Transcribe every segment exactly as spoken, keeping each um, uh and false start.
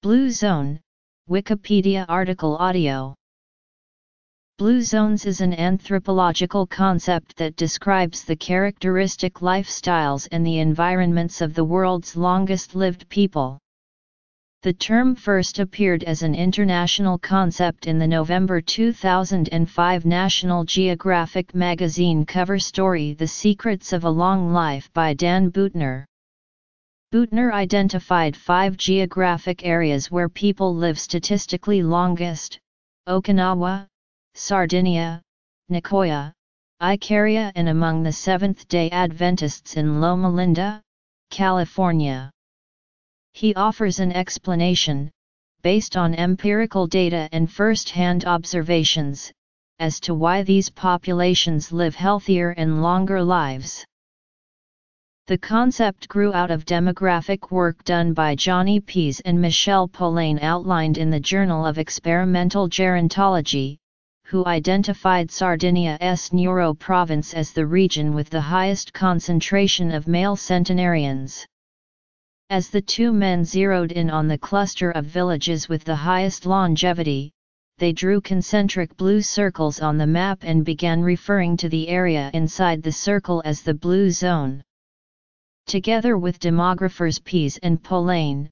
Blue Zone, Wikipedia article audio. Blue Zones is an anthropological concept that describes the characteristic lifestyles and the environments of the world's longest-lived people. The term first appeared as an international concept in the November two thousand five National Geographic magazine cover story The Secrets of a Long Life by Dan Buettner. Buettner identified five geographic areas where people live statistically longest: Okinawa, Sardinia, Nicoya, Icaria, and among the Seventh-day Adventists in Loma Linda, California. He offers an explanation, based on empirical data and first-hand observations, as to why these populations live healthier and longer lives. The concept grew out of demographic work done by Gianni Pes and Michel Poulain outlined in the Journal of Experimental Gerontology, who identified Sardinia's Nuoro province as the region with the highest concentration of male centenarians. As the two men zeroed in on the cluster of villages with the highest longevity, they drew concentric blue circles on the map and began referring to the area inside the circle as the Blue Zone. Together with demographers Pes and Poulain,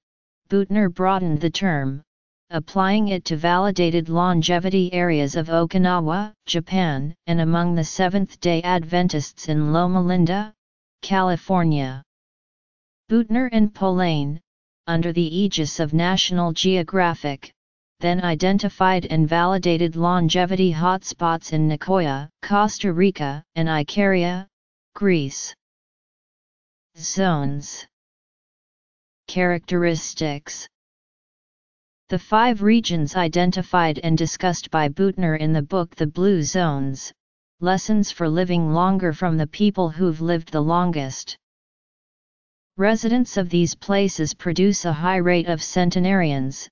Buettner broadened the term, applying it to validated longevity areas of Okinawa, Japan, and among the Seventh-day Adventists in Loma Linda, California. Buettner and Poulain, under the aegis of National Geographic, then identified and validated longevity hotspots in Nicoya, Costa Rica, and Icaria, Greece. Zones. Characteristics. The five regions identified and discussed by Buettner in the book The Blue Zones, Lessons for Living Longer from the People Who've Lived the Longest. Residents of these places produce a high rate of centenarians,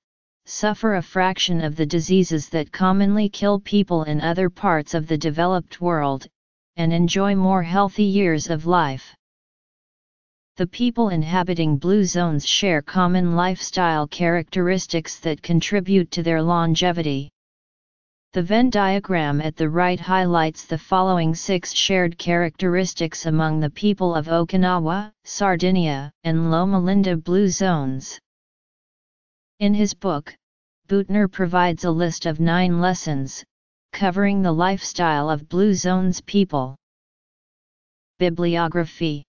suffer a fraction of the diseases that commonly kill people in other parts of the developed world, and enjoy more healthy years of life. The people inhabiting blue zones share common lifestyle characteristics that contribute to their longevity. The Venn diagram at the right highlights the following six shared characteristics among the people of Okinawa, Sardinia, and Loma Linda blue zones. In his book, Buettner provides a list of nine lessons, covering the lifestyle of blue zones people. Bibliography.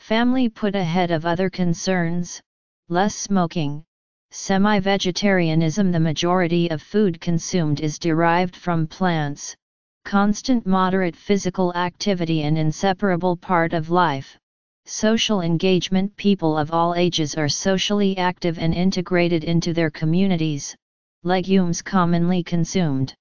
Family put ahead of other concerns, less smoking, semi-vegetarianism. The majority of food consumed is derived from plants, constant moderate physical activity an inseparable part of life, social engagement. People of all ages are socially active and integrated into their communities, legumes commonly consumed.